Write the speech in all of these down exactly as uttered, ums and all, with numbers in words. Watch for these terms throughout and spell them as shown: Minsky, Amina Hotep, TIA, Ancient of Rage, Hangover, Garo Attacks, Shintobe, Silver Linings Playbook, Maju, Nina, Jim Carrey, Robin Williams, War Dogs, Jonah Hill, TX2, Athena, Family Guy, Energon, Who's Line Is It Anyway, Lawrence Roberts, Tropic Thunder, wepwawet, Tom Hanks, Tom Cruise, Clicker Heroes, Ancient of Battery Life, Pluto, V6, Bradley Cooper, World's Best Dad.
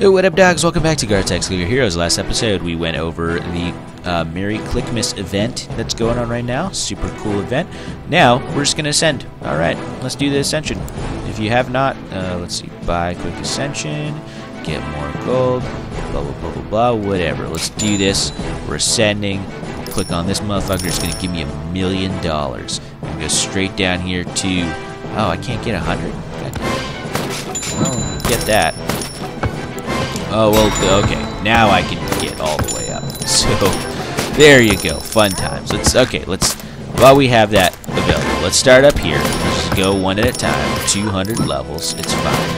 Yo, what up, dogs? Welcome back to Garo Attacks, Clicker Heroes. Last episode, we went over the uh, Merry Clickmas event that's going on right now. Super cool event. Now, we're just going to ascend. All right, let's do the ascension. If you have not, uh, let's see, buy quick ascension, get more gold, blah, blah, blah, blah, blah, whatever. Let's do this. We're ascending. Click on this motherfucker. It's going to give me a million dollars. I'm going to go straight down here to... Oh, I can't get a hundred? Oh, get that. Oh, well, okay. Now I can get all the way up. So, there you go. Fun times. Let's, okay, let's, while we have that available, let's start up here. Let's just go one at a time. two hundred levels. It's fine.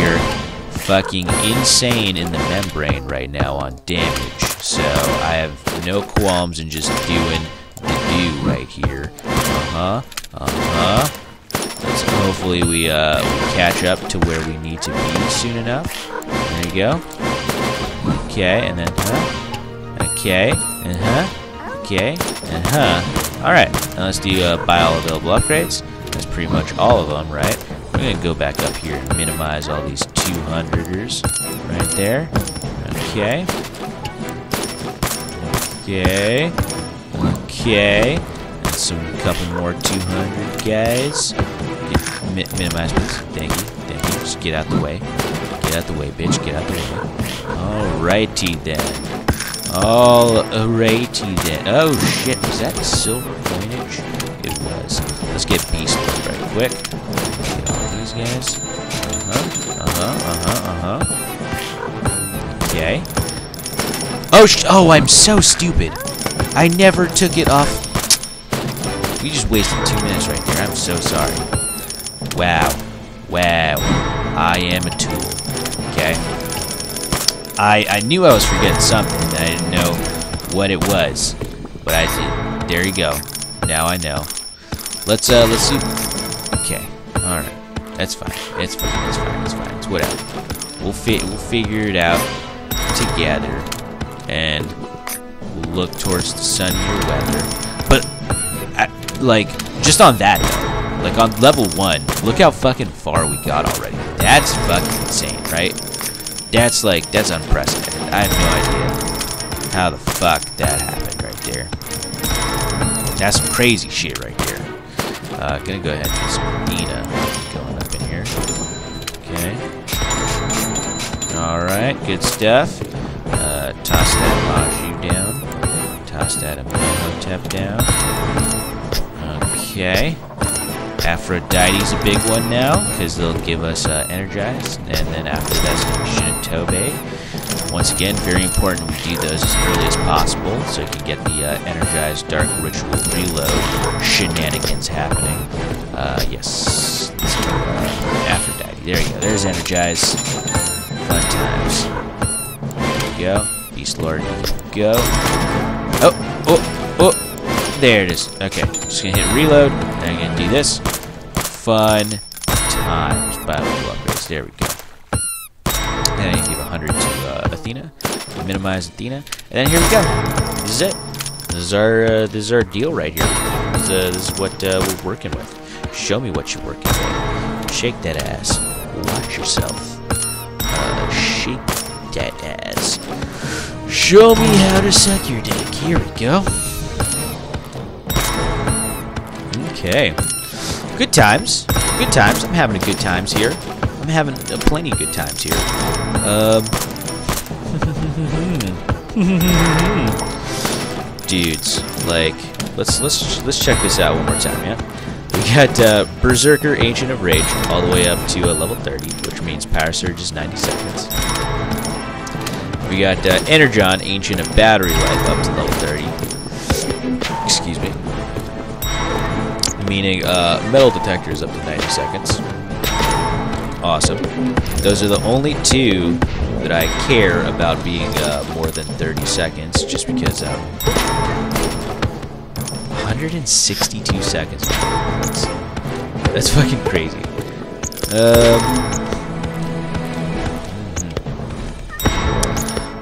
You're fucking insane in the membrane right now on damage. So, I have no qualms in just doing the do right here. Uh-huh. Uh-huh. Let's hopefully we, uh, we catch up to where we need to be soon enough. There you go. Okay, and then, huh? Okay, uh-huh. Okay, uh-huh. Alright, now let's do uh, buy all available upgrades. That's pretty much all of them, right? We're going to go back up here and minimize all these two hundreders right there. Okay. Okay. Okay. And some couple more two hundred guys. Minimize, please. Thank you. Thank you. Just get out the way. Get out the way, bitch. Get out the way. Alrighty then. Alrighty then. Oh shit. Was that silver coinage? It was. Let's get beast right quick. Get all these guys. Uh huh. Uh huh. Uh huh. Uh huh. Okay. Oh sh. Oh, I'm so stupid. I never took it off. We just wasted two minutes right there. I'm so sorry. Wow. Wow. I am a tool. Okay. I I knew I was forgetting something. I didn't know what it was. But I did. There you go. Now I know. Let's, uh, let's see. Okay. Alright. That's fine. It's fine. It's fine. It's fine. It's whatever. We'll, fi we'll figure it out together. And we'll look towards the sunnier weather. But, I, like, just on that note. Like, on level one, look how fucking far we got already. That's fucking insane, right? That's, like, that's unprecedented. I have no idea how the fuck that happened right there. That's some crazy shit right there. Uh, gonna go ahead and get some Nina going up in here. Okay. Alright, good stuff. Uh, toss that Maju down. Toss that Amina Hotep down. Okay. Aphrodite's a big one now, because they'll give us uh, Energize, and then after that's Shintobe. Once again, very important we do those as early as possible, so you can get the uh, Energize Dark Ritual Reload shenanigans happening. Uh, yes. Let's go, uh, Aphrodite. There you go. There's Energize. Fun times. There you go. Beast Lord. Go. Oh! Oh! Oh! There it is. Okay. Just gonna hit Reload. Now I'm gonna do this. Fun times. Buy level upgrades. There we go. And I can give one hundred to uh, Athena. Minimize Athena. And then here we go. This is it. This is our uh, this is our deal right here. This is, uh, this is what uh, we're working with. Show me what you're working with. Shake that ass. Watch yourself. Uh, shake that ass. Show me how to suck your dick. Here we go. Okay. Good times. Good times. I'm having a good times here. I'm having uh, plenty of good times here. Um. Dudes, like, let's let's let's check this out one more time, yeah. We got uh, Berserker, Ancient of Rage, all the way up to uh, level thirty, which means Power Surge is ninety seconds. We got uh, Energon, Ancient of Battery Life, up to level thirty. Excuse me. Meaning uh, metal detectors up to ninety seconds. Awesome. Those are the only two that I care about being uh, more than thirty seconds, just because um, one hundred sixty-two seconds. That's, that's fucking crazy. Um.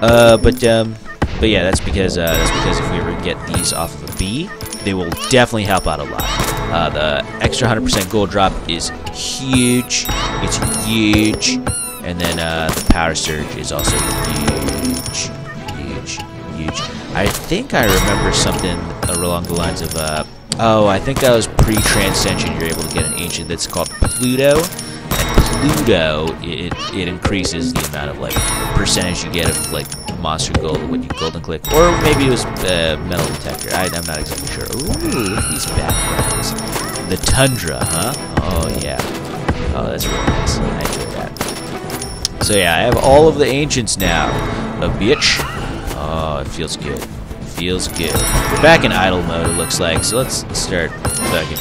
Uh, but um, but yeah, that's because uh, that's because if we ever get these off of a B, they will definitely help out a lot. Uh, the extra one hundred percent gold drop is huge. It's huge. And then uh, the power surge is also huge, huge, huge. I think I remember something along the lines of, uh, oh, I think that was pre-transcension. You're able to get an ancient that's called Pluto. And Pluto, it, it increases the amount of, like, percentage you get of, like, monster gold when you golden click. Or maybe it was uh, metal detector. I, I'm not exactly sure. Ooh, look at these backgrounds. The tundra, huh? Oh, yeah. Oh, that's really nice. I enjoyed that. So, yeah, I have all of the ancients now. A bitch. Oh, it feels good. It feels good. We're back in idle mode, it looks like. So, let's start fucking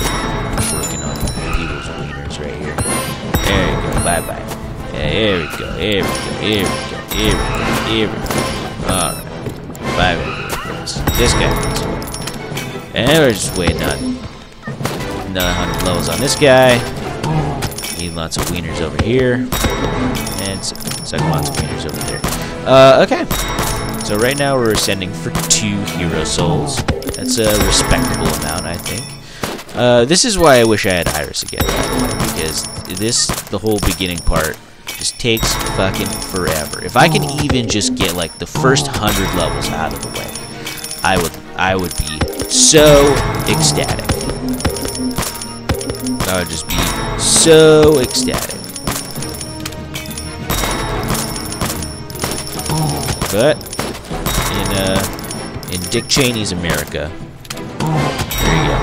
working on people's wieners right here. There you go. Bye-bye. Yeah, there we go. There we go. There we go. There we go. Here we go. Alright. Bye, everybody. This guy goes away. And we're just waiting on another hundred levels on this guy. Need lots of wieners over here. And suck lots of wieners over there. Uh, okay. So right now we're ascending for two hero souls. That's a respectable amount, I think. Uh, this is why I wish I had Iris again, because this, the whole beginning part, just takes fucking forever. If I could even just get like the first hundred levels out of the way, I would I would be so ecstatic. I would just be so ecstatic. But in uh in Dick Cheney's America, there you go.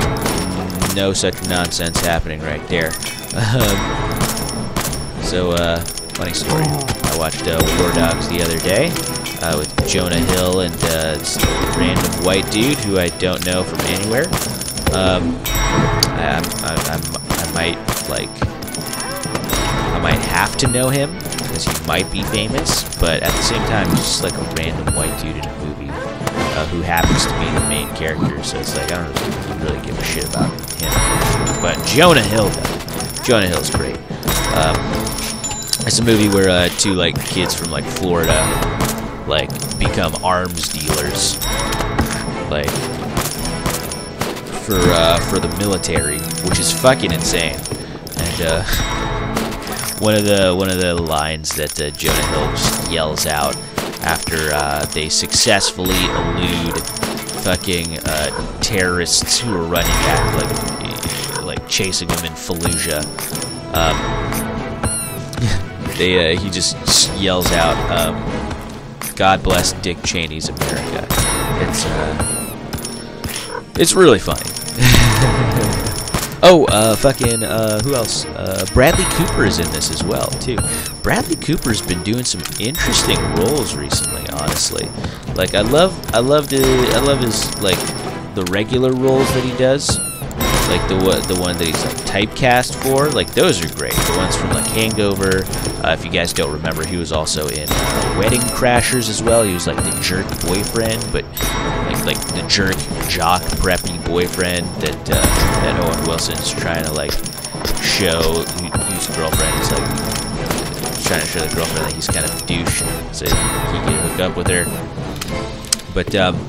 No such nonsense happening right there. So uh funny story. I watched uh, War Dogs the other day uh, with Jonah Hill and uh, this random white dude who I don't know from anywhere. Um, I, I, I, I might like, I might have to know him because he might be famous, but at the same time, just like a random white dude in a movie uh, who happens to be the main character. So it's like I don't really give a shit about him. But Jonah Hill, though, Jonah Hill's great. Um, It's a movie where uh, two like kids from like Florida like become arms dealers, like for uh, for the military, which is fucking insane. And uh, one of the one of the lines that uh, Jonah Hill just yells out after uh, they successfully elude fucking uh, terrorists who are running at like like chasing them in Fallujah. Um, They, uh, he just yells out, um, God bless Dick Cheney's America. It's, uh, it's really funny. oh, uh, fucking, uh, who else? Uh, Bradley Cooper is in this as well, too. Bradley Cooper's been doing some interesting roles recently, honestly. Like, I love, I love the, I love his, like, the regular roles that he does. Like the the one that he's like typecast for, like those are great. The ones from like Hangover. Uh, if you guys don't remember, he was also in uh, Wedding Crashers as well. He was like the jerk boyfriend, but like like the jerk jock preppy boyfriend that uh, that Owen Wilson's trying to like show whose girlfriend is like you know, trying to show the girlfriend that he's kind of a douche, so he can hook up with her. But um,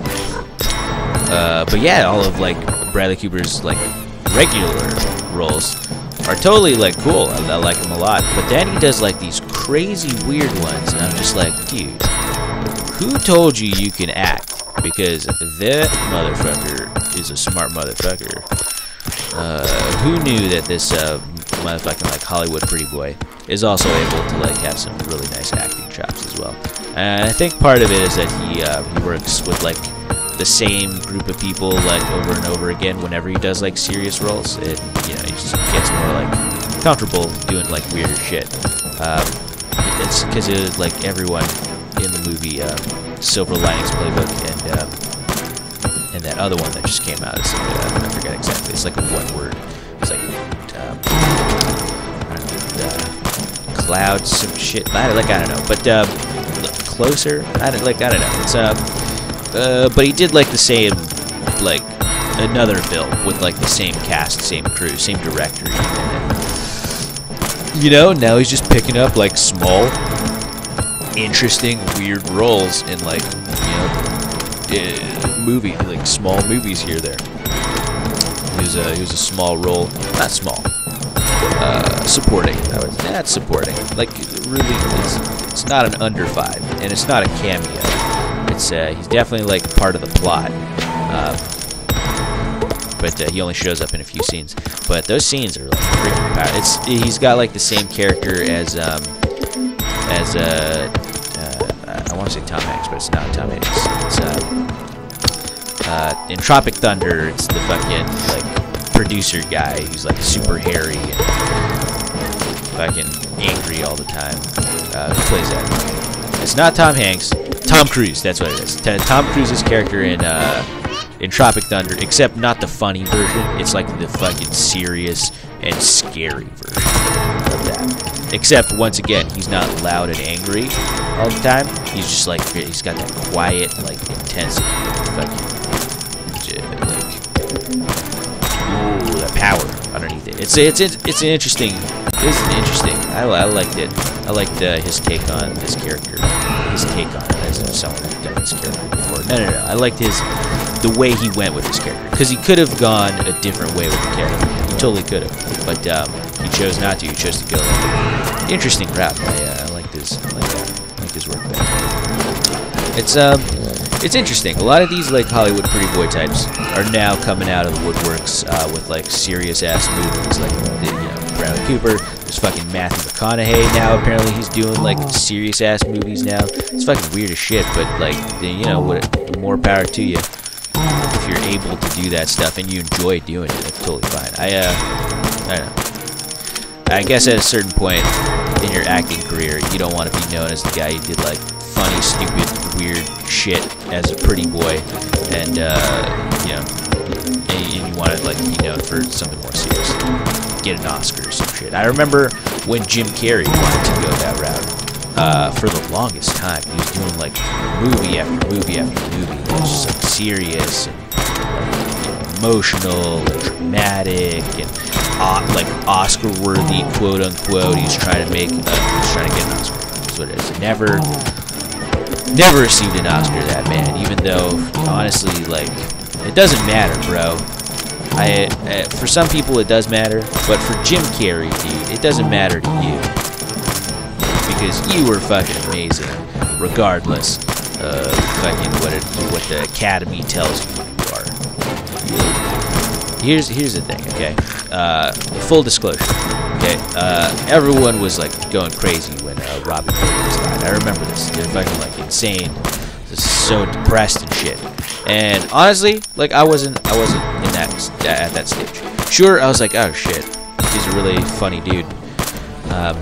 uh, but yeah, all of like Bradley Cooper's like regular roles are totally like cool. I, I like him a lot, but then he does like these crazy weird ones, and I'm just like, dude, who told you you can act? Because that motherfucker is a smart motherfucker. Uh, who knew that this uh, motherfucking like Hollywood pretty boy is also able to like have some really nice acting chops as well? And I think part of it is that he uh, he works with like the same group of people like over and over again whenever he does like serious roles. It you know he just gets more like comfortable doing like weirder shit. Um, it's because it was like everyone in the movie um, Silver Linings Playbook and um, and that other one that just came out. It's like, uh, I forget exactly. It's like one word. It's like um, I don't know, uh, clouds some shit. I, like I don't know, but um, closer. I don't like I don't know. It's um. Uh, but he did like the same, like another film with like the same cast, same crew, same director. Even. You know, now he's just picking up like small, interesting, weird roles in like you know, uh, movie, like small movies here there. He was a he was a small role, not small, uh, supporting. Oh, it's not supporting. Like, it really, it's, it's not an under five, and it's not a cameo. It's uh, he's definitely like part of the plot, uh, but uh, he only shows up in a few scenes. But those scenes are like freaking powerful. It's he's got like the same character as um as uh, uh I want to say Tom Hanks, but it's not Tom Hanks. It's uh. Uh, in Tropic Thunder, it's the fucking, like, producer guy who's, like, super hairy and fucking angry all the time. Uh, who plays that? It's not Tom Hanks. Tom Cruise, that's what it is. Tom Cruise's character in, uh, in Tropic Thunder, except not the funny version. It's, like, the fucking serious and scary version of that. Except, once again, he's not loud and angry all the time. He's just, like, he's got that quiet, like, intensity fucking... Ooh, the power underneath it. It's it's it's, it's an interesting. It's an interesting. I, I liked it. I liked uh, his take on this character. His take on it, as if someone had done this character before. No, no, no. I liked his the way he went with his character, because he could have gone a different way with the character. He totally could have, but um, he chose not to. He chose to go like, interesting route. I, uh, I liked his I liked, that. I liked his work there. It's um. It's interesting. A lot of these like Hollywood pretty boy types are now coming out of the woodworks uh, with like serious ass movies, like you know, Bradley Cooper. There's fucking Matthew McConaughey now. Apparently he's doing like serious ass movies now. It's fucking weird as shit, but like the, you know, what, more power to you if you're able to do that stuff and you enjoy doing it. That's totally fine. I uh, I don't know. I guess at a certain point in your acting career, you don't want to be known as the guy who did like funny, stupid, weird shit as a pretty boy, and uh, you know, and you want to like be known for something more serious, get an Oscar or some shit. I remember when Jim Carrey wanted to go that route uh, for the longest time. He was doing like movie after movie after movie. It was just like serious and emotional and dramatic and uh, like Oscar-worthy, quote unquote. He was trying to make, uh, he was trying to get an Oscar. That's what it is. Never. Never received an Oscar, that man. Even though, honestly, like, it doesn't matter, bro. I, I for some people it does matter, but for Jim Carrey, dude, it doesn't matter to you because you were fucking amazing, regardless of fucking what it, what the Academy tells you you are. Here's here's the thing, okay? Uh, full disclosure, okay? Uh, everyone was like going crazy when uh, Robin Williams died. I remember this. They're fucking like insane, just so depressed and shit. And honestly, like I wasn't, I wasn't in that at that stage. Sure, I was like, oh shit, he's a really funny dude. Um,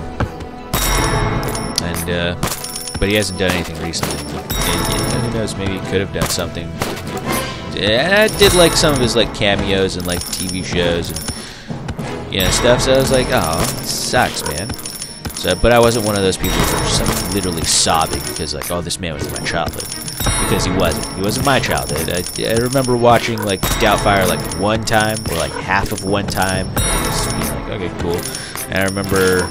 and uh, but he hasn't done anything recently. And, you know, who knows? Maybe he could have done something. And I did like some of his like cameos and like T V shows and you know stuff. So I was like, oh, it sucks, man. So, but I wasn't one of those people who were just like literally sobbing because like, oh, this man was in my childhood. Because he wasn't. He wasn't my childhood. I, I remember watching like Doubtfire like one time or like half of one time. And I was being like, okay, cool. And I remember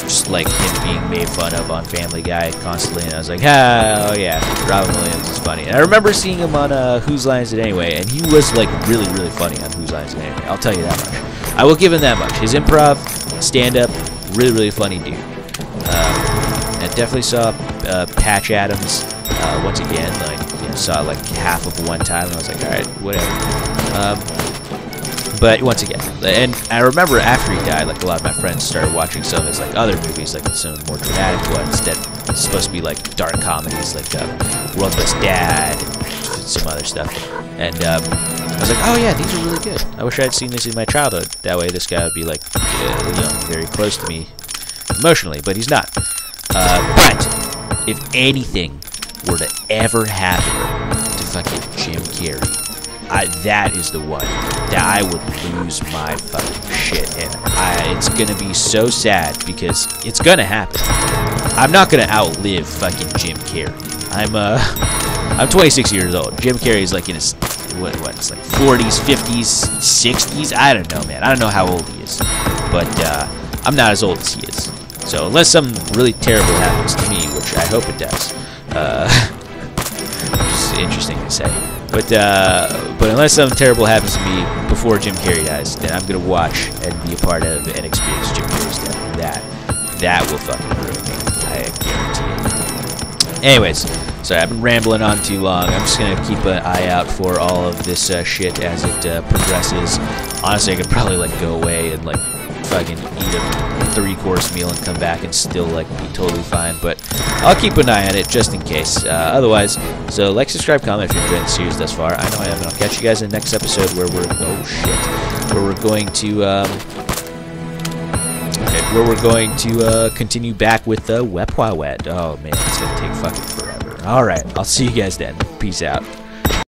just like him being made fun of on Family Guy constantly. And I was like, ah, oh yeah, Robin Williams is funny. And I remember seeing him on uh, Who's Line Is It Anyway? And he was like really, really funny on Who's Line Is It Anyway? I'll tell you that much. I will give him that much. His improv, stand-up. Really, really funny dude. Uh, I definitely saw uh, Patch Adams uh, once again. Like, you know, saw like half of one time, and I was like, all right, whatever. Um, but once again, and I remember after he died, like a lot of my friends started watching some of his like other movies, like some more dramatic ones that it's supposed to be like dark comedies, like uh, World's Best Dad, and some other stuff. And um, I was like, oh yeah, these are really good. I wish I had seen this in my childhood. That way, this guy would be like, uh, you know, very close to me emotionally, but he's not. Uh, but if anything were to ever happen to fucking Jim Carrey, I, that is the one that I would lose my fucking shit, and I, it's gonna be so sad because it's gonna happen. I'm not gonna outlive fucking Jim Carrey. I'm uh, I'm twenty-six years old. Jim Carrey's like in his What, what, it's like forties, fifties, sixties? I don't know, man. I don't know how old he is. But, uh, I'm not as old as he is. So, unless something really terrible happens to me, which I hope it does, uh, interesting to say. But uh, but unless something terrible happens to me before Jim Carrey dies, then I'm gonna watch and be a part of and experience Jim Carrey's death. That that will fucking ruin me. I guarantee it. Anyways, sorry I've been rambling on too long. I'm just gonna keep an eye out for all of this uh, shit as it uh, progresses. Honestly, I could probably like go away and like fucking eat a three-course meal and come back and still like be totally fine. But I'll keep an eye on it just in case. Uh, otherwise, so like, subscribe, comment if you're enjoying the series thus far. I know I have, and I'll catch you guys in the next episode where we're oh shit, where we're going to um, okay, where we're going to uh, continue back with the uh, Wepwawet. Oh man, it's gonna take fucking forever. All right, I'll see you guys then. Peace out.